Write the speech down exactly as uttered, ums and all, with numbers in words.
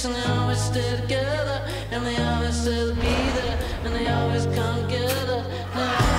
six, and they always stay together, and they always say they'll be there, and they always come get us.